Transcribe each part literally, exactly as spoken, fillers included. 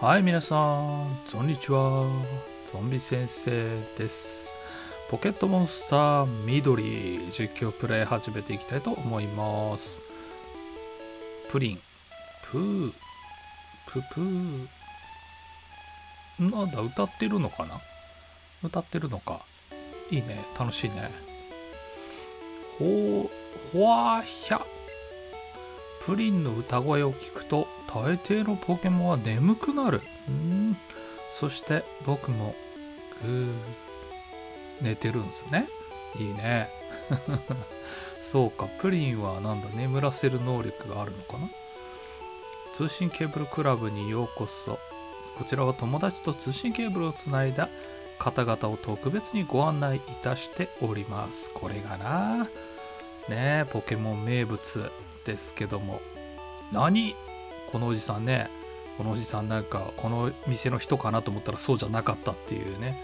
はい、皆さん、こんにちは。ゾンビ先生です。ポケットモンスター緑、実況プレイ始めていきたいと思います。プリン、プー、プープー。なんだ、歌ってるのかな?歌ってるのか。いいね、楽しいね。ほー、ほわーひゃ。プリンの歌声を聞くと大抵のポケモンは眠くなる。うん、そして僕もぐー寝てるんですね。いいね。そうか、プリンはなんだ、眠らせる能力があるのかな。通信ケーブルクラブにようこそ。こちらは友達と通信ケーブルをつないだ方々を特別にご案内いたしております。これがなねえポケモン名物ですけども、何このおじさんね、このおじさんなんかこの店の人かなと思ったらそうじゃなかったっていうね、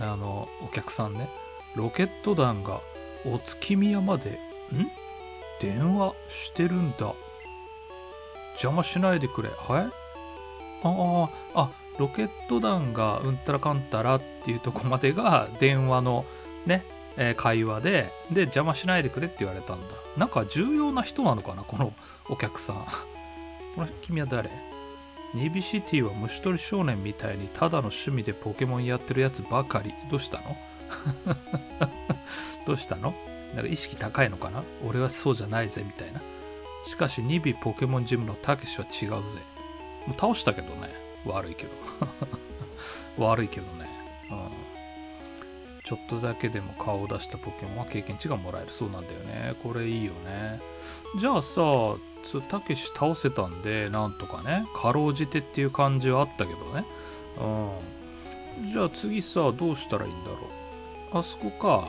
あのお客さんね、ロケット団がお月見屋までん電話してるんだ。邪魔しないでくれ。はい、ああ、あ、ロケット団がうんたらかんたらっていうとこまでが電話のね会話で、で邪魔しないでくれって言われたんだ。なんか重要な人なのかな、このお客さん。これ君は誰?ニビシティは虫取り少年みたいにただの趣味でポケモンやってるやつばかり。どうしたの?どうしたの?なんか意識高いのかな?俺はそうじゃないぜみたいな。しかしニビポケモンジムのたけしは違うぜ。もう倒したけどね。悪いけど。悪いけどね。うん。ちょっとだけでも顔を出したポケモンは経験値がもらえる。そうなんだよね。これいいよね。じゃあさ、たけし倒せたんで、なんとかね、かろうじてっていう感じはあったけどね。うん。じゃあ次さ、どうしたらいいんだろう。あそこか。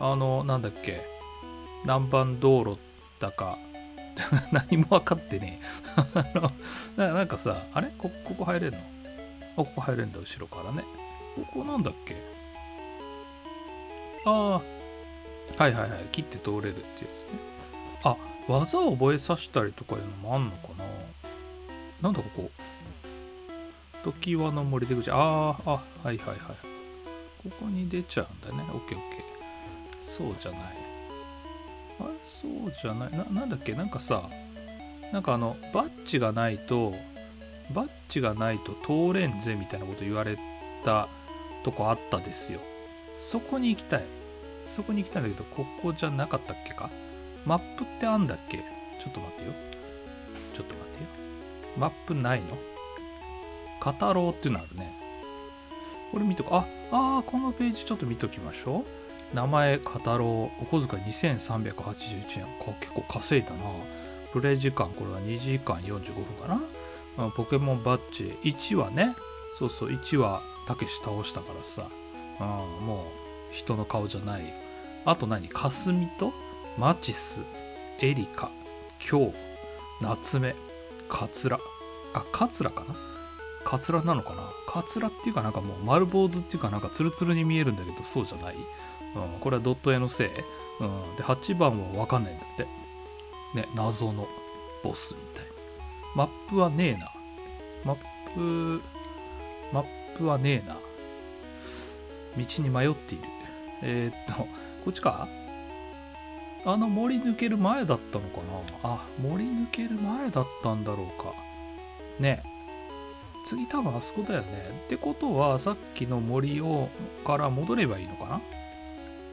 あの、なんだっけ。南蛮道路だか。何も分かってねえ。あのな、なんかさ、あれこ、ここ入れんの?あ、ここ入れんだ、後ろからね。ここなんだっけ?ああ、はいはいはい、切って通れるってやつね。あ、技を覚えさせたりとかいうのもあんのかな。なんだここ、時はの森出口。ああ、あ、はいはいはい、ここに出ちゃうんだね。オッケーオッケー。そうじゃない、あれそうじゃないな、なんだっけ、なんかさ、なんかあのバッジがないとバッジがないと通れんぜみたいなこと言われたとこあったですよ。そこに行きたい。そこに行きたいんだけど、ここじゃなかったっけか?マップってあんだっけ?ちょっと待ってよ。ちょっと待ってよ。マップないの?カタロウっていうのあるね。これ見とこ。あ、あー、このページちょっと見ときましょう。名前、カタロウ。お小遣いにせんさんびゃくはちじゅういちえん。結構稼いだな。プレイ時間、これはにじかんよんじゅうごふんかな。ポケモンバッジ。いちはね。そうそう、いちはたけし倒したからさ。うん、もう人の顔じゃないよ。あと何、かすみとマチス、エリカ、キョウ、夏目、カツラ。あ、カツラかな、カツラなのかな。カツラっていうかなんかもう丸坊主っていうかなんかツルツルに見えるんだけど、そうじゃない、うん、これはドット絵のせい、うん、ではちばんは分かんないんだってね。謎のボスみたい。マップはねえな、マップマップはねえな。道に迷っている。えー、っと、こっちか?あの森抜ける前だったのかな?あ、森抜ける前だったんだろうか。ねえ。次多分あそこだよね。ってことは、さっきの森をから戻ればいいのかな?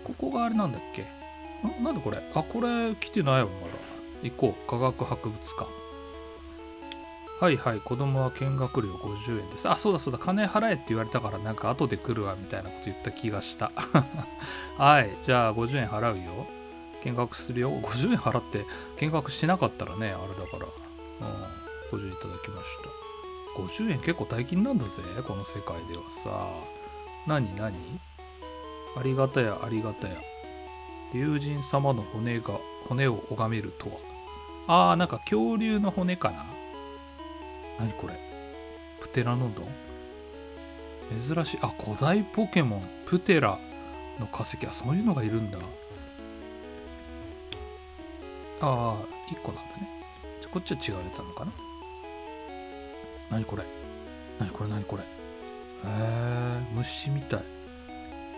ここがあれなんだっけ?ん?なんでこれ?あ、これ来てないわ、まだ。行こう。科学博物館。はいはい、子供は見学料ごじゅうえんです。あ、そうだそうだ、金払えって言われたから、なんか後で来るわみたいなこと言った気がした。はい、じゃあごじゅうえん払うよ。見学するよ。ごじゅうえん払って見学しなかったらね、あれだから。うん、ごじゅうえんいただきました。ごじゅうえん結構大金なんだぜ、この世界ではさ。何何?ありがたやありがたや。竜神様の骨が、骨を拝めるとは。あー、なんか恐竜の骨かな。何これ、プテラノドン、珍しい。あ、古代ポケモンプテラの化石。あ、そういうのがいるんだ。ああ、いっこなんだね。こっちは違うやつなのかな。何これ、なにこれなにこれ、へえ、虫みたい。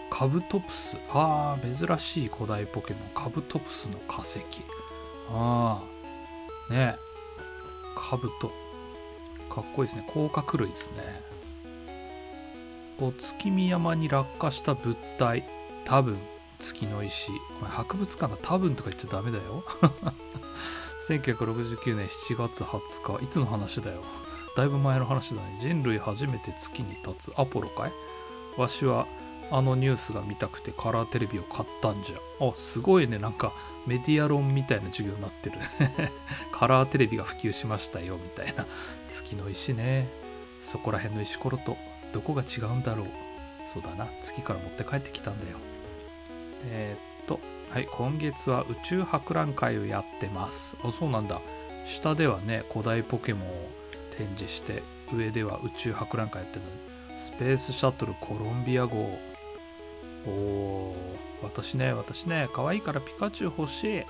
カブトプス、あー珍しい古代ポケモンカブトプスの化石。ああねえ、カブトかっこいいですね。甲殻類ですね。お月見山に落下した物体、多分月の石。これ博物館だ、多分とか言っちゃダメだよせんきゅうひゃくろくじゅうきゅうねんしちがつはつか、いつの話だよ、だいぶ前の話だね。人類初めて月に立つアポロかい。わしはあのニュースが見たくてカラーテレビを買ったんじゃ。あ、すごいね、なんかメディア論みたいな授業になってるカラーテレビが普及しましたよみたいな。月の石ね、そこら辺の石ころとどこが違うんだろう。そうだな、月から持って帰ってきたんだよ。えー、っとはい今月は宇宙博覧会をやってます。あ、そうなんだ。下ではね古代ポケモンを展示して、上では宇宙博覧会やってるの。スペースシャトルコロンビア号。おー、私ね私ね可愛いからピカチュウ欲しい。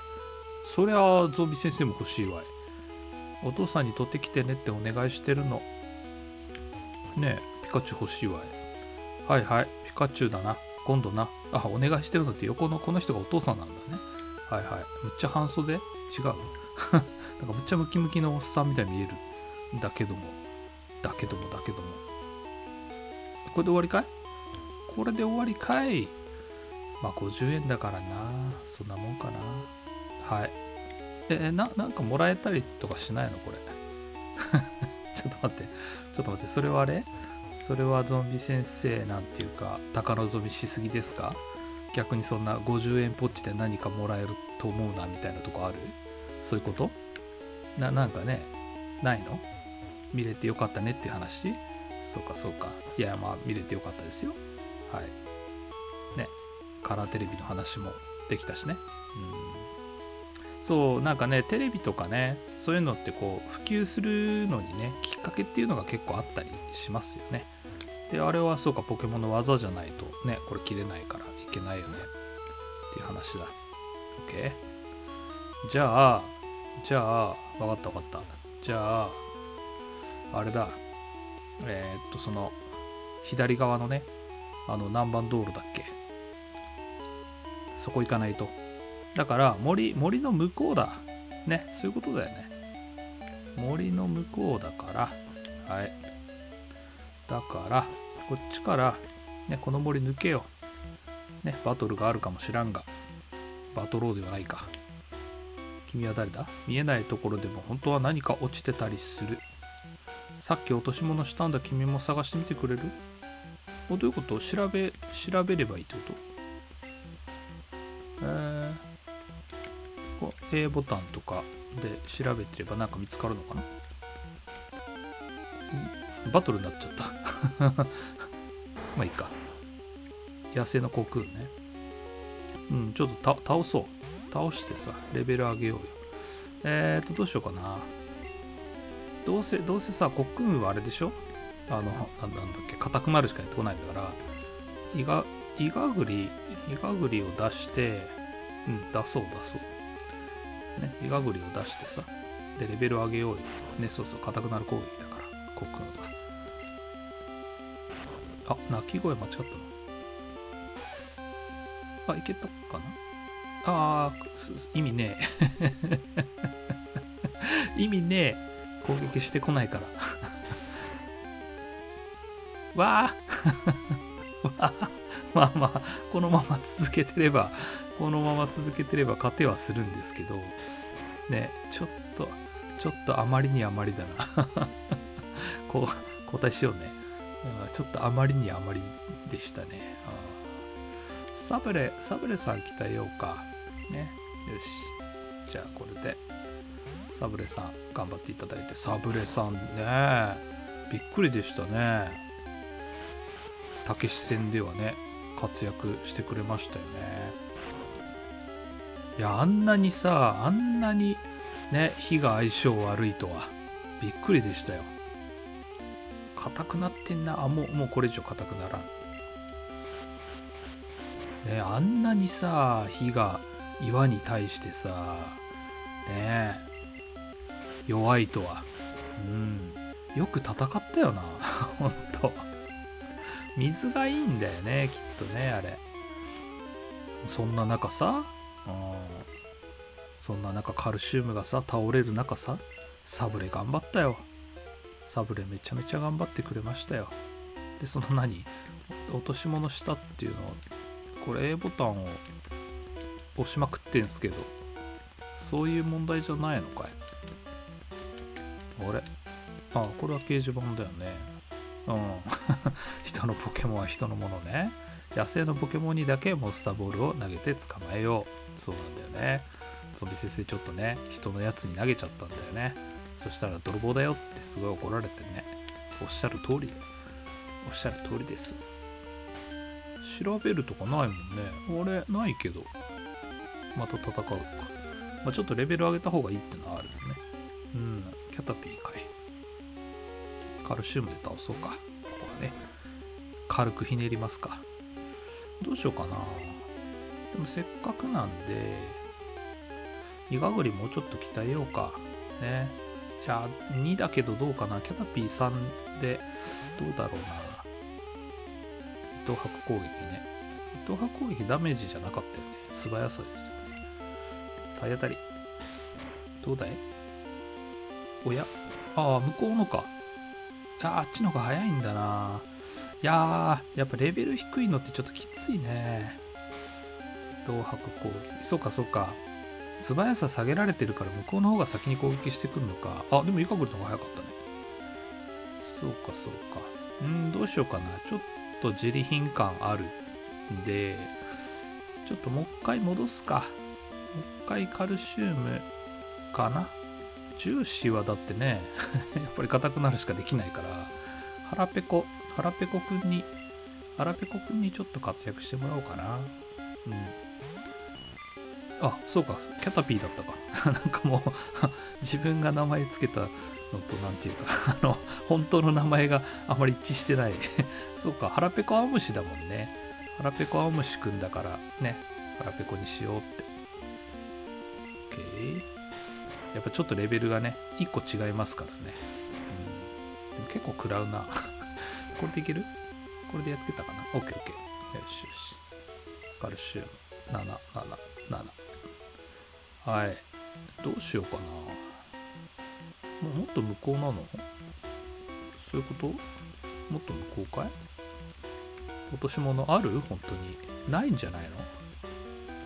そりゃゾンビ先生も欲しいわい。お父さんに取ってきてねってお願いしてるのねえ。ピカチュウ欲しいわい。はいはいピカチュウだな、今度な。あ、お願いしてるのって横のこの人がお父さんなんだね。はいはい。むっちゃ半袖、違うなんかむっちゃムキムキのおっさんみたいに見えるんだけども、だけどもだけどもこれで終わりかい、これで終わりかい。まあごじゅうえんだからな、そんなもんかな。はい。え、な、なんかもらえたりとかしないのこれちょっと待ってちょっと待って、それはあれ、それはゾンビ先生なんていうか高望みしすぎですか。逆にそんなごじゅうえんポッチで何かもらえると思うなみたいなとこある、そういうこと な, なんかねないの、見れてよかったねっていう話。そうかそうか、いやまあ見れてよかったですよ。はいね、カラーテレビの話もできたしね。うん、そうなんかねテレビとかねそういうのってこう普及するのにねきっかけっていうのが結構あったりしますよね。であれはそうか、ポケモンの技じゃないとねこれ切れないからいけないよねっていう話だ。 OK、 じゃあじゃあ分かった分かった、じゃああれだ、えー、っとその左側のねあの南蛮道路だっけ、そこ行かないと。だから森森の向こうだね、そういうことだよね。森の向こうだから、はい、だからこっちから、ね、この森抜けよ、ね、バトルがあるかもしらんがバトローではないか。君は誰だ。見えないところでも本当は何か落ちてたりする。さっき落とし物したんだ、君も探してみてくれる。お、どういうこと。調べ調べればいいってこと。えー、こう A ボタンとかで調べてればなんか見つかるのかな。バトルになっちゃったまあいいか。野生のコクーンね。うん、ちょっと倒そう、倒してさレベル上げようよ。えーとどうしようかな。どうせどうせさコクーンはあれでしょ、あのなんだっけ、固くなるしかやってこないんだから、イガイガグリイガグリを出して、うん、出そう出そうね、イガグリを出してさ、でレベル上げようよね。そうそう、固くなる攻撃だからコクーンは。あ、鳴き声間違ったの。あ、いけたかな。あー、意味ねえ意味ねえ、攻撃してこないからわあわあ、まあまあこのまま続けてればこのまま続けてれば勝てはするんですけどね。ちょっとちょっとあまりにあまりだなこう交代しようね。ちょっとあまりにあまりでしたね。サブレ、サブレさん鍛えようか。ね。よし。じゃあ、これで、サブレさん、頑張っていただいて。サブレさんね。びっくりでしたね。たけし戦ではね、活躍してくれましたよね。いや、あんなにさ、あんなに、ね、火が相性悪いとは。びっくりでしたよ。硬くなってんな。あ、もう、もうこれ以上硬くならん。ね、あんなにさ火が岩に対してさ、ね、弱いとは。うん、よく戦ったよなほんと。水がいいんだよねきっとね、あれ。そんな中さ、うん、そんな中カルシウムがさ倒れる中さ、サブレ頑張ったよ。サブレめちゃめちゃ頑張ってくれましたよ。でその何落とし物したっていうのを、これ A ボタンを押しまくってんすけど、そういう問題じゃないのかい。あれ、ああ、これは掲示板だよね。うん人のポケモンは人のものね。野生のポケモンにだけモンスターボールを投げて捕まえよう。そうなんだよね。ゾンビ先生ちょっとね、人のやつに投げちゃったんだよね。そしたら泥棒だよってすごい怒られてね。おっしゃる通り、おっしゃる通りです。調べるとかないもんね。俺ないけど。また戦うか。まあ、ちょっとレベル上げた方がいいってのはあるよね。うん、キャタピーかい。カルシウムで倒そうか。ここはね、軽くひねりますか。どうしようかな。でもせっかくなんで、イガグリもうちょっと鍛えようか。ね。いや、にだけどどうかな。キャタピーさんで、どうだろうな。伊藤博攻撃ね。伊藤博攻撃ダメージじゃなかったよね。素早さですよね。体当たり。どうだい？おや？ああ、向こうのか。ああ、あっちの方が早いんだな。いやー、やっぱレベル低いのってちょっときついね。伊藤博攻撃。そうかそうか。素早さ下げられてるから向こうの方が先に攻撃してくるのか。あ、でもイカブルの方が早かったね。そうかそうか。うん、どうしようかな。ちょっとちょっと自利品感あるんで、ちょっともう一回戻すか。もう一回カルシウムかな。重視はだってねやっぱり硬くなるしかできないから、腹ペコ腹ペコくんに腹ペコくんにちょっと活躍してもらおうかな。うん、あ、そうか、キャタピーだったかなんかもう自分が名前つけたのとなんていうか、あの本当の名前があまり一致してないそうか、腹ペコアオムシだもんね。腹ペコアオムシくんだからね、腹ペコにしようって。 OK、 やっぱちょっとレベルがねいっこ違いますからね。うん、でも結構食らうなこれでいける？これでやっつけたかな。 オーケーオーケー、 よしよし。カルシウムなななななな。はい、どうしようかな。も, もっと向こうなの？そういうこと？もっと向こうかい？落とし物ある？本当にないんじゃないの？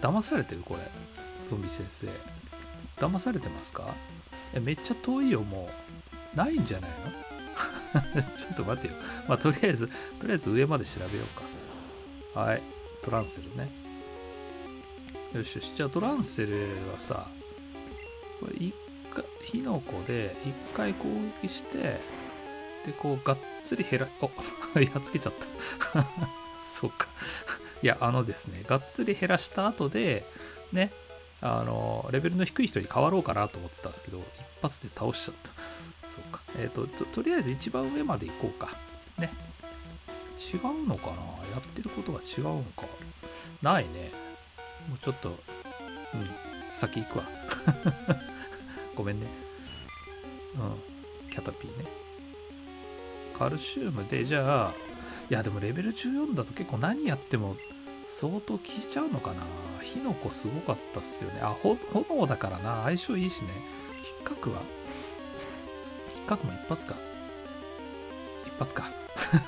騙されてるこれ、ゾンビ先生。騙されてますか？え、めっちゃ遠いよ、もう。ないんじゃないの？ちょっと待てよ。まあ、とりあえず、とりあえず上まで調べようか。はい。トランセルね。よしよし。じゃあトランセルはさ、これいっ火の粉で一回攻撃して、でこうがっつり減らおやっつけちゃったそうか、いや、あのですね、がっつり減らした後でね、あのレベルの低い人に変わろうかなと思ってたんですけど、一発で倒しちゃった。そうか、えっ、ー、とととりあえず一番上まで行こうかね。違うのかな、やってることが違うのかないね。もうちょっと、うん、先行くわごめんね。うん、キャタピーね。カルシウムで、じゃあ、いや、でもレベルじゅうよんだと結構何やっても相当効いちゃうのかな。火の粉すごかったっすよね。あ、炎だからな。相性いいしね。引っかくは引っかくも一発か。一発か。引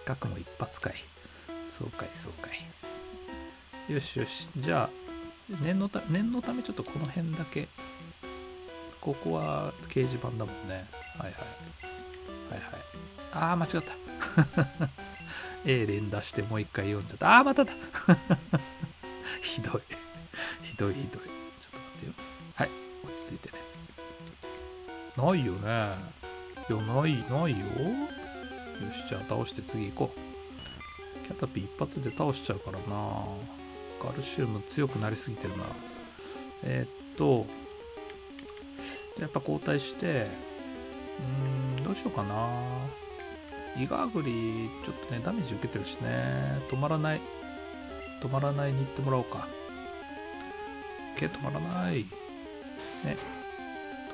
っかくも一発かい。そうかい、そうかい。よしよし。じゃあ、念のため、念のためちょっとこの辺だけ、ここは掲示板だもんね。はいはいはいはい。ああ、間違ったA 連打してもう一回読んじゃった。ああ、まただひどいひどいひどい。ちょっと待ってよ。はい、落ち着いてね。ないよね。いや、ないないよ。よし、じゃあ倒して次行こう。キャタピー一発で倒しちゃうからな。カルシウム強くなりすぎてるな。えー、っとやっぱ交代して、うーん、どうしようかな。イガーグリちょっとねダメージ受けてるしね。止まらない止まらないに行ってもらおうか。 OK、 止まらないね。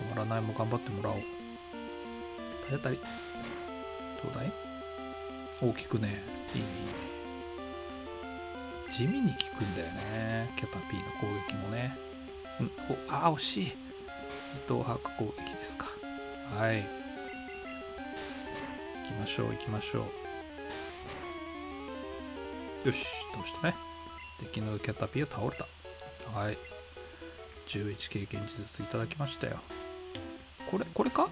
止まらないも頑張ってもらおう。体当たり。どうだい？大きくね。いいね、いいね。地味に効くんだよね。キャタピーの攻撃もね。うん、お、ああ、惜しい。糸を吐く攻撃ですか。はい。行きましょう、行きましょう。よし、倒したね。敵のキャタピーは倒れた。はい。じゅういち経験値ずついただきましたよ。これ、これか？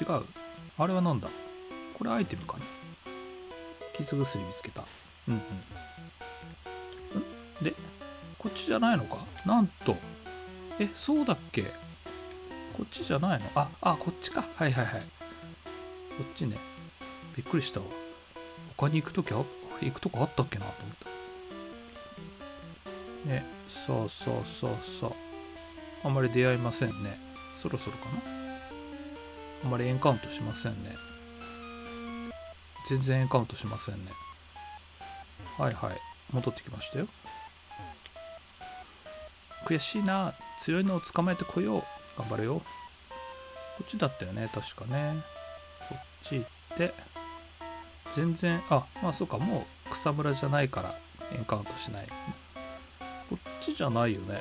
違う。あれはなんだ？これアイテムかね。傷薬見つけた。うんうん。ん？で、こっちじゃないのか？なんと。え、そうだっけ？こっちじゃないの？あ、あ、こっちか。はいはいはい。こっちね。びっくりしたわ。他に行くときあ、行くとこあったっけなと思った。ね、そうそうそうそう。あんまり出会いませんね。そろそろかな？あんまりエンカウントしませんね。全然エンカウントしませんね。はいはい。戻ってきましたよ。悔しいな。強いのを捕まえてこよう。頑張れよ。こっちだったよね。確かね。こっち行って。全然、あ、まあそうか。もう草むらじゃないからエンカウントしない。こっちじゃないよね。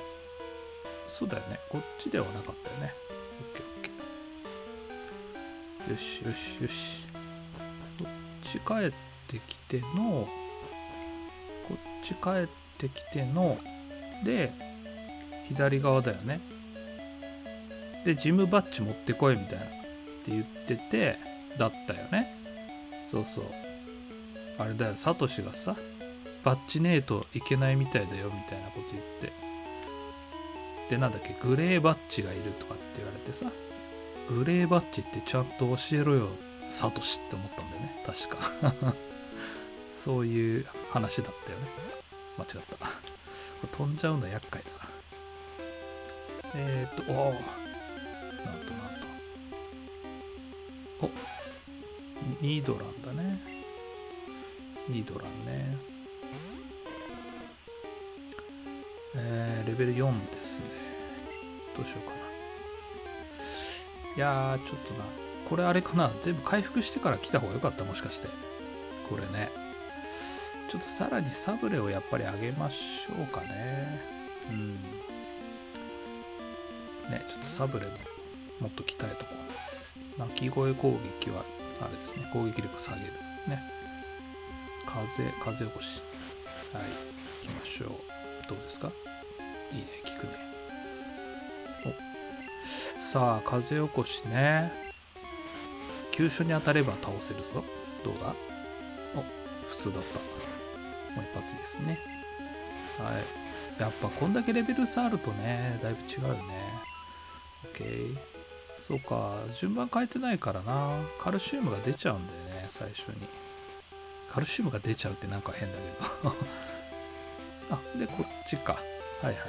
そうだよね。こっちではなかったよね。オッケーオッケー。よしよしよし。こっち帰ってきての、こっち帰ってきての、で、左側だよね。で、ジムバッジ持ってこいみたいな。って言ってて、だったよね。そうそう。あれだよ、サトシがさ、バッジねえといけないみたいだよみたいなこと言って。でなんだっけ、グレーバッジがいるとかって言われてさ、グレーバッジってちゃんと教えろよサトシって思ったんだよね、確かそういう話だったよね。間違った。これ飛んじゃうの厄介だな。えー、っとおお、なんとなんと、おニードランだね。ニードランね。えー、レベルよんですね。どうしようかな。いやー、ちょっとな。これあれかな。全部回復してから来た方が良かった。もしかして。これね。ちょっとさらにサブレをやっぱり上げましょうかね。うん。ね、ちょっとサブレももっと鍛えとこう。鳴き声攻撃は、あれですね。攻撃力下げる。ね。風、風起こし。はい。行きましょう。どうですか？いいね、効くね。お、さあ風起こしね。急所に当たれば倒せるぞ。どうだ？お、普通だった。もう一発ですね。はい。やっぱこんだけレベル差あるとね、だいぶ違うよね。 OK。 そうか、順番変えてないからな。カルシウムが出ちゃうんだよね、最初に。カルシウムが出ちゃうってなんか変だけどあ、で、こっちか。はいはいはい。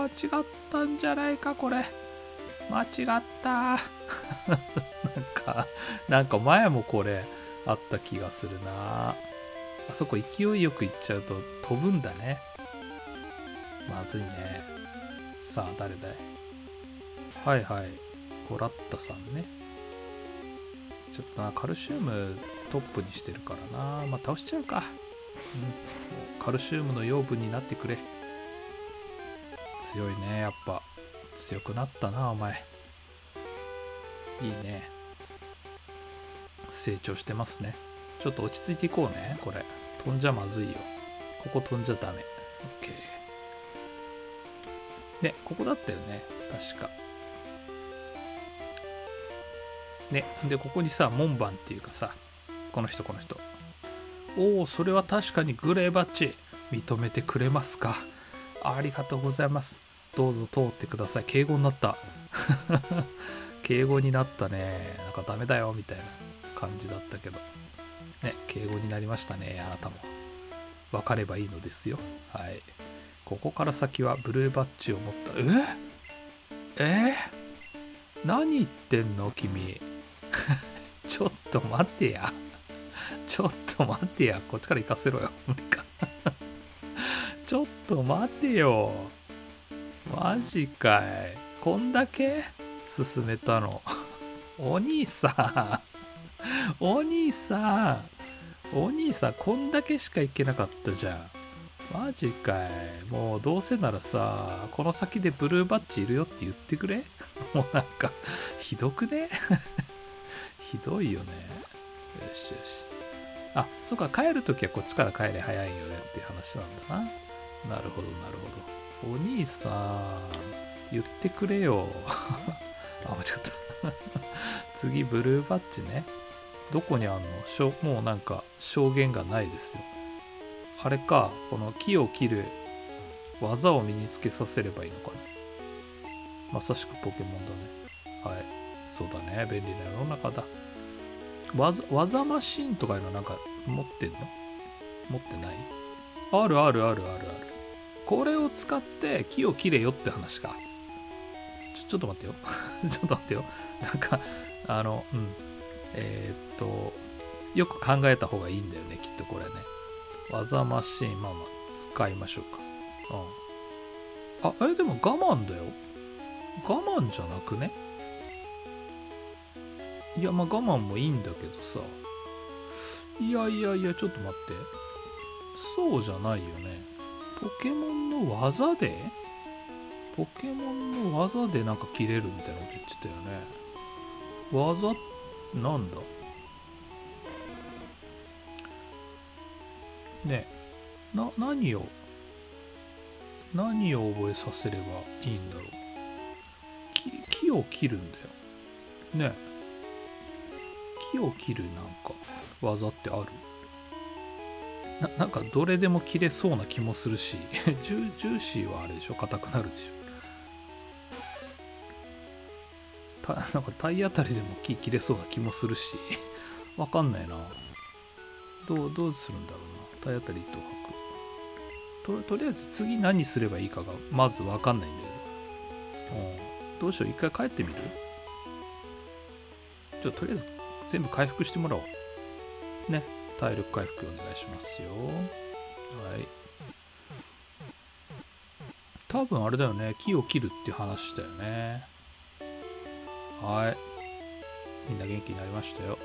あー、間違ったんじゃないか、これ。間違ったーなんか、なんか前もこれ、あった気がするな。あそこ、勢いよく行っちゃうと飛ぶんだね。まずいね。さあ、誰だい？はいはい。コラッタさんね。ちょっとな、カルシウムトップにしてるからな。まあ、倒しちゃうか。うん、カルシウムの養分になってくれ。強いね、やっぱ強くなったなお前。いいね、成長してますね。ちょっと落ち着いていこうね。これ飛んじゃまずいよ。ここ飛んじゃダメ。 OK ね。ここだったよね、確かね。でここにさ、門番っていうかさ、この人この人。おお、それは確かにグレーバッジ認めてくれますか。ありがとうございます。どうぞ通ってください。敬語になった敬語になったね。なんかダメだよみたいな感じだったけどね、敬語になりましたね。あなたも分かればいいのですよ。はい。ここから先はブルーバッジを持った。ええー、何言ってんの君ちょっと待てやちょっと待てや。こっちから行かせろよ。無理かちょっと待てよ。マジかい。こんだけ進めたのお兄さん、お兄さん、お兄さん、こんだけしか行けなかったじゃん。マジかい。もうどうせならさ、この先でブルーバッジいるよって言ってくれ。もうなんかひどくねひどいよね。よしよし。あ、そっか、帰るときはこっちから帰れ、早いよねっていう話なんだな。なるほど、なるほど。お兄さん、言ってくれよ。あ、間違った次、ブルーバッジね。どこにあんの？しょ、もうなんか、証言がないですよ。あれか、この木を切る技を身につけさせればいいのかな。まさしくポケモンだね。はい。そうだね。便利な世の中だ。技、技マシーンとかいうのなんか持ってんの？持ってない？あるあるあるあるある。これを使って木を切れよって話か。ちょ、ちょっと待ってよ。ちょっと待ってよ。なんか、あの、うん。えー、っと、よく考えた方がいいんだよね、きっとこれね。技マシーン、まあまあ、使いましょうか。うん。あ、え、でも我慢だよ。我慢じゃなくね？いや、まあ我慢もいいんだけどさ。いやいやいや、ちょっと待って。そうじゃないよね。ポケモンの技で？ポケモンの技でなんか切れるみたいなこと言ってたよね。技、なんだ？ねえ、な、何を、何を覚えさせればいいんだろう。木、木を切るんだよ。ねえ。木を切るなんか技ってある？ な, なんかどれでも切れそうな気もするしジュ、ジューシーはあれでしょ、硬くなるでしょ。たなんか体当たりでも木切れそうな気もするしわかんないな。どう、どうするんだろうな。体当たりと吐くと、とりあえず次何すればいいかがまずわかんないんだけど、うん、どうしよう。一回帰ってみる？ちょっととりあえず全部回復してもらおう。ね。体力回復お願いしますよ。はい。多分あれだよね。木を切るって話だよね。はい。みんな元気になりましたよ。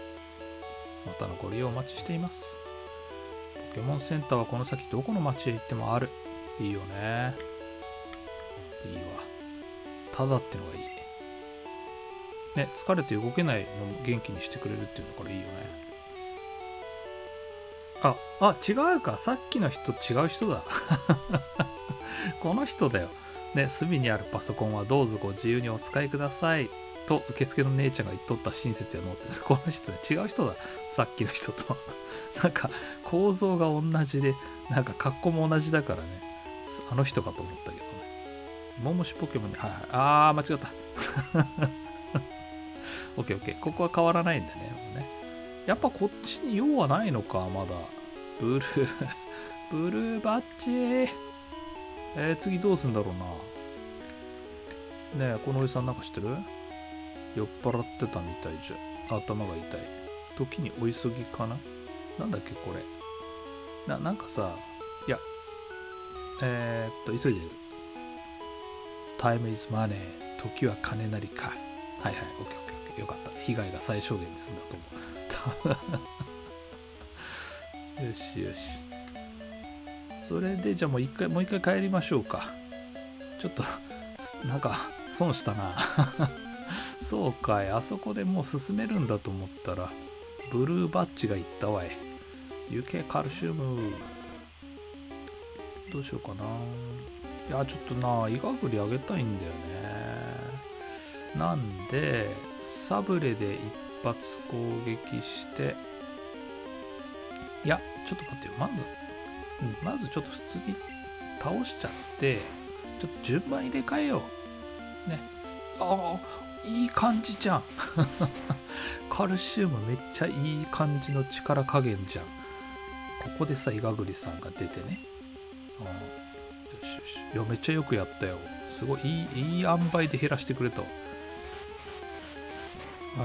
またのご利用お待ちしています。ポケモンセンターはこの先どこの町へ行ってもある。いいよね。いいわ。ただってのがいい。ね、疲れて動けないのも元気にしてくれるっていうのからいいよね。あ、あ、違うか。さっきの人、違う人だ。この人だよ。ね、隅にあるパソコンはどうぞご自由にお使いください。と、受付の姉ちゃんが言っとった親切やのって。この人、ね、違う人だ。さっきの人と。なんか、構造が同じで、なんか格好も同じだからね。あの人かと思ったけどね。モモシポケモンに、はいはい。あー、間違った。オッケーオッケー。ここは変わらないんだね。もうね。やっぱこっちに用はないのか、まだ。ブルー、ブルーバッジ。えー、次どうすんだろうな。ねえ、このおじさんなんか知ってる？酔っ払ってたみたいじゃん。頭が痛い。時にお急ぎかな？なんだっけ、これ。な、なんかさ、いや、えー、っと、急いでる。Time is money。時は金なりか。はいはい、オッケーオッケー。よかった。被害が最小限に済んだと思うよしよし。それでじゃあもう一回もう一回帰りましょうか。ちょっとなんか損したなそうかい。あそこでもう進めるんだと思ったらブルーバッジがいったわい。有形カルシウムどうしようかな。いやちょっとな、イガグリあげたいんだよね。なんでサブレで一発攻撃して、いやちょっと待ってよ。まず、うん、まずちょっと普通に倒しちゃってちょっと順番入れ替えようね。ああいい感じじゃんカルシウムめっちゃいい感じの力加減じゃん。ここでさイガグリさんが出てね、うん、よしよし。いやめっちゃよくやったよ。すごいいいいい塩梅で減らしてくれたわ。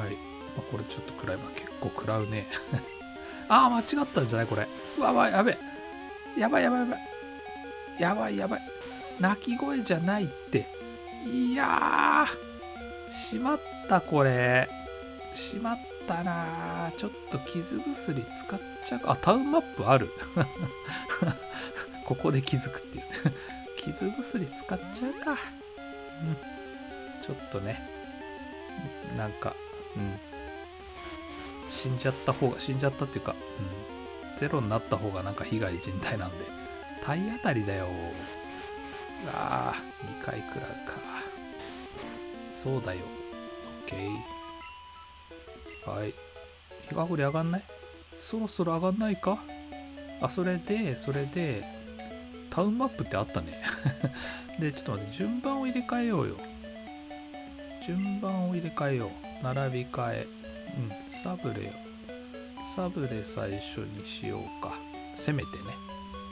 はい、まあ、これちょっと食らえば結構食らうねああ間違ったんじゃないこれ。うわわやべえやばいやばいやばいやばいやばい。鳴き声じゃないって。いやーしまった。これしまったな。ちょっと傷薬使っちゃうか。あ、タウンマップある。ここで気づくっていう。傷薬使っちゃうか。うん。ちょっとね。なんか、うん。死んじゃった方が、死んじゃったっていうか、うん、ゼロになった方がなんか被害甚大なんで。体当たりだよ。うわぁ、にかい食らうか。そうだよ。オッケー。はい。日がこれ上がんない？そろそろ上がんないか？あ、それで、それで、タウンマップってあったね。で、ちょっと待って、順番を入れ替えようよ。順番を入れ替えよう。並び替え。うん、サブレよ。サブレ最初にしようか。せめてね。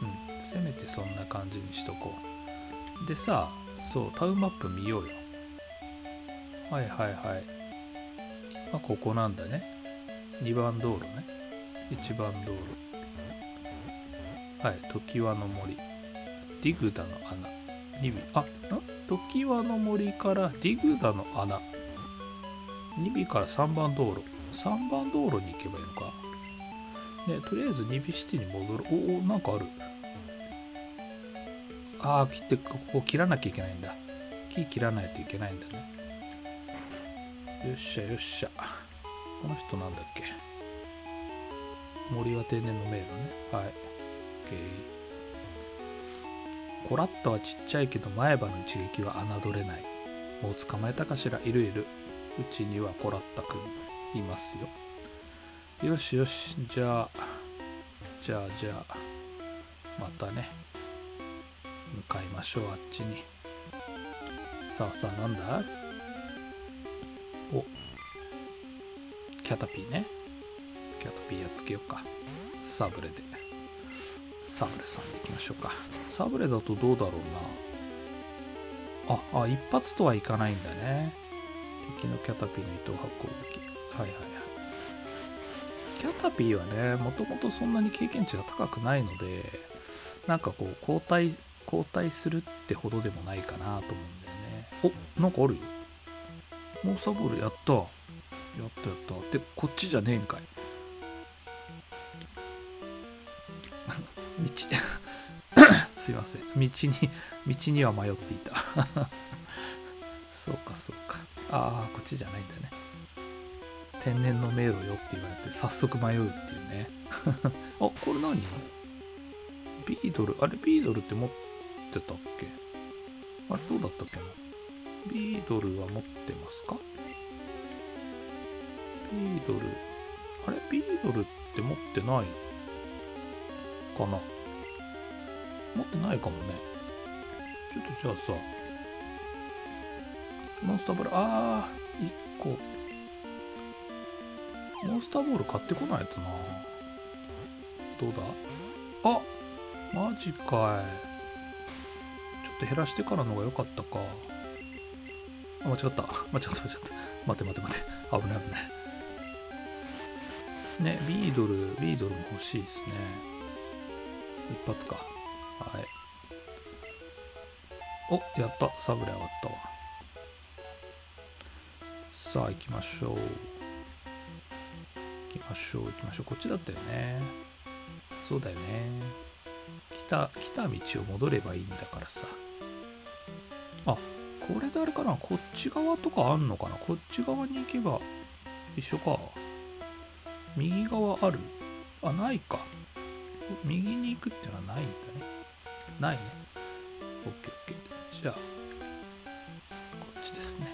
うん、せめてそんな感じにしとこう。でさ、そう、タウンマップ見ようよ。はいはいはい。今ここなんだね。にばん道路ね。いちばん道路。はい、常盤の森。ディグダの穴。にびん、あ、ん？常盤の森からディグダの穴。にびからさんばん道路。さんばん道路に行けばいいのか。ね、とりあえずにびシティに戻る。おお、なんかある。ああ、切って、ここ切らなきゃいけないんだ。木切らないといけないんだね。よっしゃよっしゃ。この人なんだっけ。森は天然の迷路ね。はい。OK。コラッタはちっちゃいけど前歯の一撃は侮れない。もう捕まえたかしら。いるいる。うちにはコラッタくんいますよ。よしよし。じゃあ、じゃあじゃあ、またね、向かいましょう、あっちに。さあさあ、なんだ？お、キャタピーね。キャタピーやっつけようか。サブレで。サブレさんでいきましょうか。サブレだとどうだろうな。あ、あ、一発とはいかないんだね。敵のキャタピーの糸を運ぶき。はいはいはい。キャタピーはね、もともとそんなに経験値が高くないので、なんかこう、交代、交代するってほどでもないかなと思うんだよね。お、なんかあるよ。モーサボールやった。やったやった。って、こっちじゃねえんかい。道、すいません。道に、道には迷っていた。そうかそうか。ああ、こっちじゃないんだね。天然の迷路よって言われて早速迷うっていうね。あ、これ何？ビードル、あれビードルって持ってたっけ？あれどうだったっけな？ビードルは持ってますか？ビードル、あれビードルって持ってないかな？持ってないかもね。ちょっとじゃあさ、モンスターボール、あー、いっこ。モンスターボール買ってこないとな。どうだ？あ、マジかい。ちょっと減らしてからのが良かったか。あ、間違った。間違った、間違った。待て待て待て。危ない危ない。ね、ビードル、ビードルも欲しいですね。一発か。はい。お、やった。サブレ上がったわ。さあ行きましょう。行きましょう行きましょう。こっちだったよね。そうだよね。来た、来た道を戻ればいいんだからさ。あ、これであれかな。こっち側とかあんのかな。こっち側に行けば一緒か。右側ある？あ、ないか。右に行くってのはないんだね。ないね。オッケーオッケー。じゃあ、こっちですね。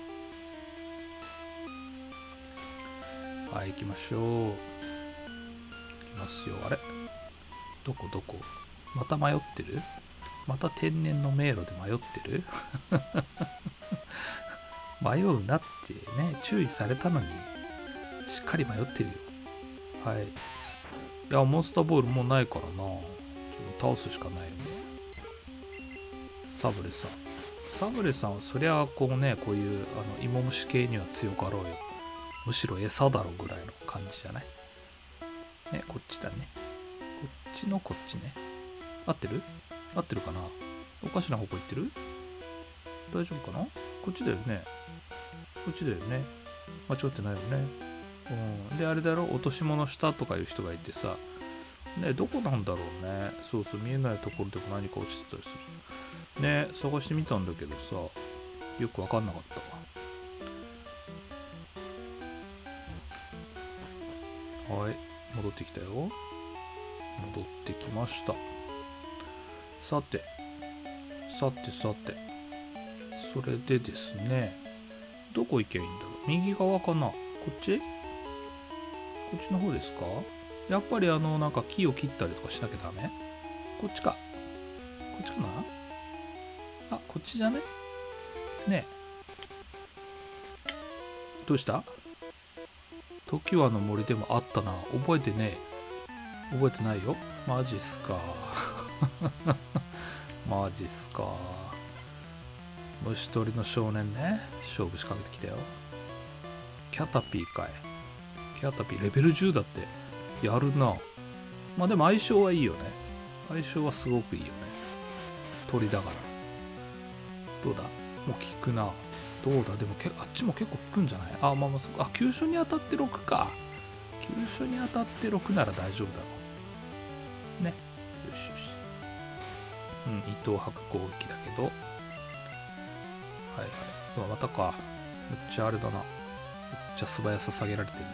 はい、行きましょう。行きますよ。あれどこどこまた迷ってる？また天然の迷路で迷ってる？迷うなってね、注意されたのに、しっかり迷ってるよ。はい。いや、モンスターボールもうないからな。ちょっと倒すしかないよね。サブレさん。サブレさんはそりゃ、こうね、こういう、あの、芋虫系には強かろうよ。むしろ餌だろぐらいの感じじゃない？ね、こっちだね。こっちのこっちね。合ってる？合ってるかな？おかしな方向行ってる？大丈夫かな？こっちだよね。こっちだよね。間違ってないよね。うん、であれだろ、落とし物したとかいう人がいてさ、ね、どこなんだろうね。そうそう、見えないところでも何か落ちてたりするね。探してみたんだけどさ、よく分かんなかったわ。はい、戻ってきたよ。戻ってきました。さてさてさて、それでですね、どこ行けばいいんだろう。右側かな、こっち、こっちの方ですか。やっぱりあのなんか木を切ったりとかしなきゃダメ。こっちか、こっちかなあ、こっちじゃねねえ、どうした。時はの森でもあったな。覚えてねえ。覚えてないよ。マジっすか。マジっすか。虫取りの少年ね。勝負仕掛けてきたよ。キャタピーかい。キャタピーレベルじゅうだって。やるな。まあでも相性はいいよね。相性はすごくいいよね。鳥だから。どうだ、もう効くな。どうだ、でもけあっちも結構効くんじゃない。あ、まあまあそこ、あ、急所に当たってろくか。急所に当たってろくなら大丈夫だろう。ね。よしよし。うん、伊藤博攻撃だけど。はいはい。でもまたか。めっちゃあれだな。めっちゃ素早さ下げられてる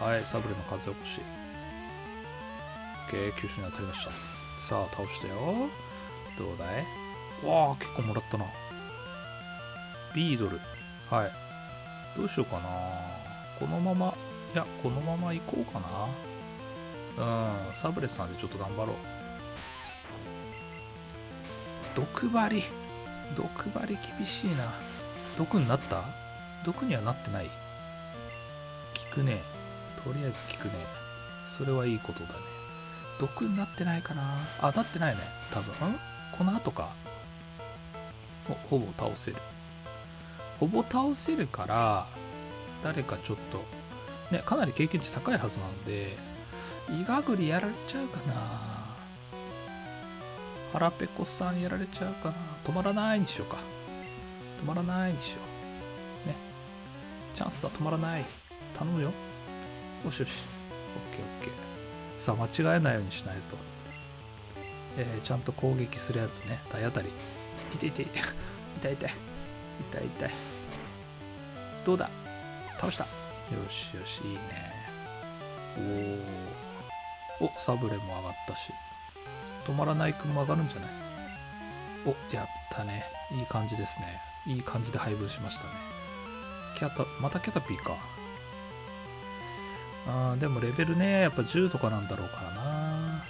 な。はい、サブレの風起こし。OK、急所に当たりました。さあ、倒したよ。どうだい。わあ、結構もらったな。ビードル。はい。どうしようかな。このまま、いや、このまま行こうかな。うん、サブレさんでちょっと頑張ろう。毒針。毒針厳しいな。毒になった？毒にはなってない。効くね。とりあえず効くね。それはいいことだね。毒になってないかな。あ、なってないね。多分。この後か。お、ほぼ倒せる。ほぼ倒せるから、誰かちょっと、ね、かなり経験値高いはずなんで、イガグリやられちゃうかな。腹ペコさんやられちゃうかな。止まらないにしようか。止まらないにしよう。ね。チャンスだ、止まらない。頼むよ。よしよし。オッケーオッケー。さあ、間違えないようにしないと。えー、ちゃんと攻撃するやつね。体当たり。痛い痛い。痛い痛い。痛い痛い。どうだ、倒した。よしよし、いいね。おお、サブレも上がったし、止まらない君も上がるんじゃない。お、やったね。いい感じですね。いい感じで配分しましたね。キャタ、またキャタピーか。あー、でもレベルね、やっぱじゅうとかなんだろうからな。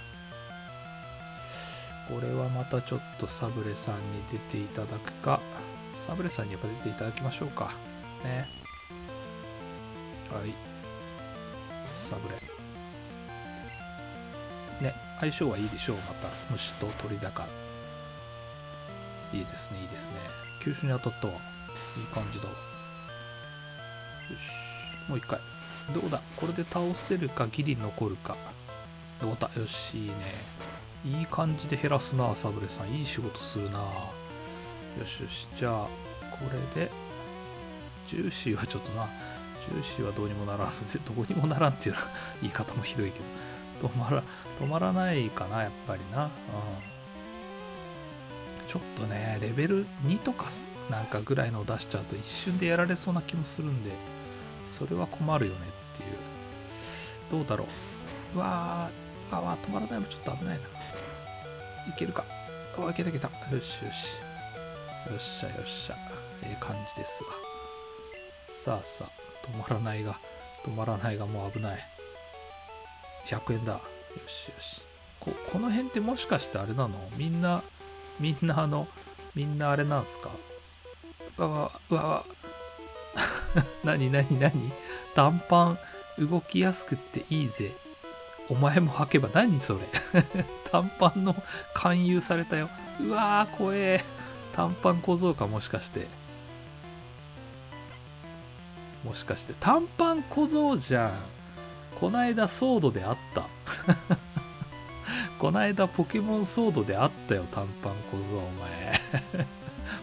これはまたちょっとサブレさんに出ていただくか。サブレさんにやっぱ出ていただきましょうか。ね、はい、サブレね、相性はいいでしょう。また虫と鳥だからいいですね、いいですね。急所に当たったわ。いい感じだわ。よし、もう一回。どうだ、これで倒せるか、ギリ残るか。どうだ、よし、いいね。いい感じで減らすな、サブレさん。いい仕事するな。よしよし、じゃあこれでジューシーはちょっとな、ジューシーはどうにもならん、どこにもならんっていう言い方もひどいけど、止まら、止まらないかな、やっぱりな。うん。ちょっとね、レベルにとかなんかぐらいのを出しちゃうと一瞬でやられそうな気もするんで、それは困るよねっていう。どうだろう。うわー、うわー、止まらないもちょっと危ないな。いけるか。お、いけたいけた。よしよし。よっしゃよっしゃ。ええ感じですわ。さあさあ、止まらないが、止まらないが、もう危ない。ひゃくえんだ。よしよし。こ、この辺ってもしかしてあれなの？みんな、みんなあの、みんなあれなんすか？うわわ、うわわ。なになになに？短パン、動きやすくっていいぜ。お前も履けば、何それ？短パンの勧誘されたよ。うわー、怖え。短パン小僧か、もしかして。もしかして短パン小僧じゃん。こないだソードであった。こないだポケモンソードであったよ、短パン小僧お前。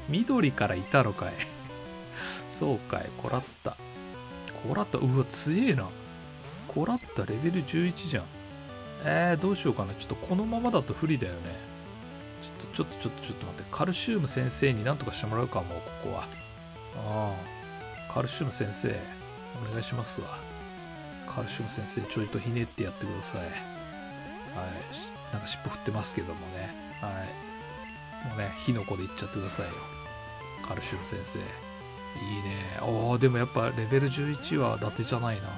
緑からいたのかい。そうかい、こらった。コラッタ、うわ、強えな。コラッタレベルじゅういちじゃん。えー、どうしようかな。ちょっとこのままだと不利だよね。ちょっと、ちょっと、ちょっと、ちょっと待って。カルシウム先生になんとかしてもらうか、もう、ここは。ああ。カルシウム先生、お願いしますわ。カルシウム先生、ちょいとひねってやってください。はい。なんか尻尾振ってますけどもね。はい。もうね、火の粉でいっちゃってくださいよ。カルシウム先生。いいね。ああ、でもやっぱレベルじゅういちは伊達じゃないな。ね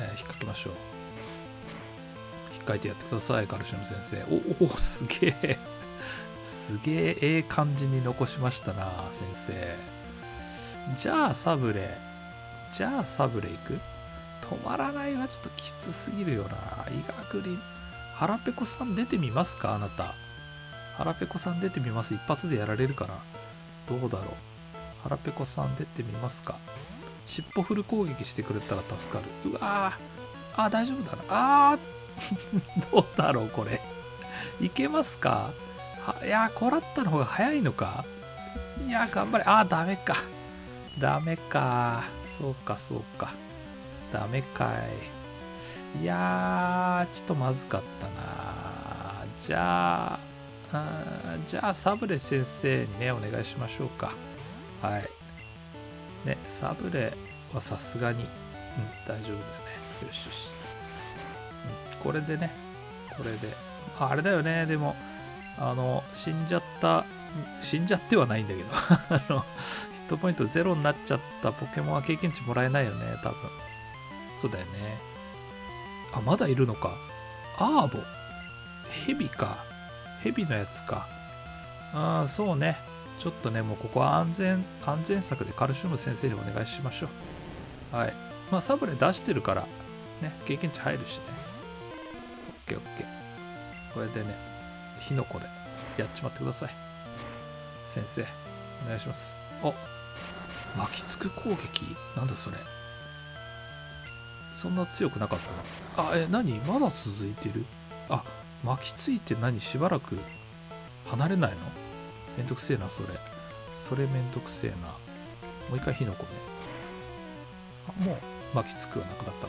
えー、引っ掛けましょう。引っ掛いてやってください、カルシウム先生。おお、すげえ。すげえ、ええ感じに残しましたな、先生。じゃあ、サブレ。じゃあ、サブレ行く？止まらないはちょっときつすぎるよな。医学林。腹ペコさん出てみますか、あなた。腹ペコさん出てみます。一発でやられるかな。どうだろう。腹ペコさん出てみますか。尻尾フル攻撃してくれたら助かる。うわー。あ、大丈夫だな。あー。どうだろう、これ。いけますか？いやー、コラッタの方が早いのか。いやー、頑張れ。あー、ダメか。ダメか。そうか、そうか。ダメかい。いやー、ちょっとまずかったな。じゃあ、あじゃあ、サブレ先生にね、お願いしましょうか。はい。ね、サブレはさすがに、うん、大丈夫だよね。よしよし。うん、これでね、これで。あ、あれだよね、でも、あの、死んじゃった、死んじゃってはないんだけど、あの、ヒットポイントゼロになっちゃったポケモンは経験値もらえないよね、多分。そうだよね。あ、まだいるのか。アーボ。ヘビか。ヘビのやつか。ああ、そうね。ちょっとね、もうここは安全、安全策でカルシウム先生にお願いしましょう。はい。まあ、サブレ出してるから、ね、経験値入るしね。オッケーオッケー。これでね、火の粉でやっちまってください。先生、お願いします。お、巻きつく攻撃？なんだそれ。そんな強くなかったな。あ、え、何？まだ続いてる？あ、巻きついて何しばらく離れないの？めんどくせえな、それ。それめんどくせえな。もう一回火の粉ね。あ、もう巻きつくはなくなったのか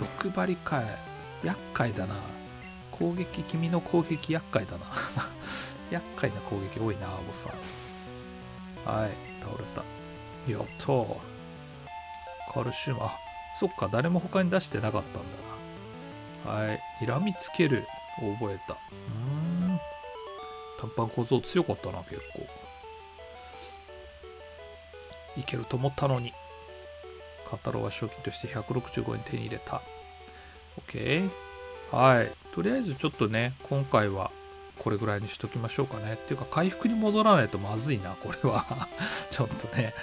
な。毒針かえ。厄介だな。攻撃、君の攻撃厄介だな。厄介な攻撃多いな、アボさん。はい、倒れた。やったー。カルシウム、あ、そっか、誰も他に出してなかったんだ。はい、睨みつける。覚えた。うーん。短パン小僧強かったな、結構。いけると思ったのに。カタロウは賞金としてひゃくろくじゅうごえん手に入れた。OK。はい。とりあえずちょっとね、今回はこれぐらいにしときましょうかね。っていうか、回復に戻らないとまずいな、これは。ちょっとね、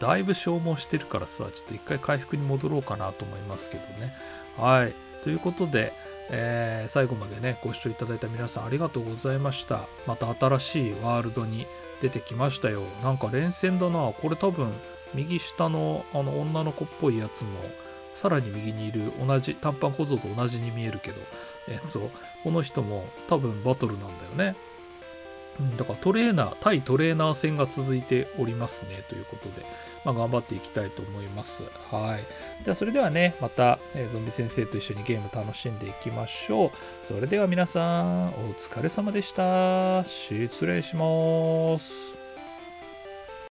だいぶ消耗してるからさ、ちょっと一回回復に戻ろうかなと思いますけどね。はい。ということで、えー、最後までね、ご視聴いただいた皆さんありがとうございました。また新しいワールドに出てきましたよ。なんか連戦だな。これ多分、右下のあの女の子っぽいやつも、さらに右にいる同じ、短パン小僧と同じに見えるけど、えっと、この人も多分バトルなんだよね。うん、だからトレーナー、対トレーナー戦が続いておりますね、ということで、まあ、頑張っていきたいと思います。はい。じゃあ、それではね、また、えー、ゾンビ先生と一緒にゲーム楽しんでいきましょう。それでは皆さん、お疲れ様でした。失礼します。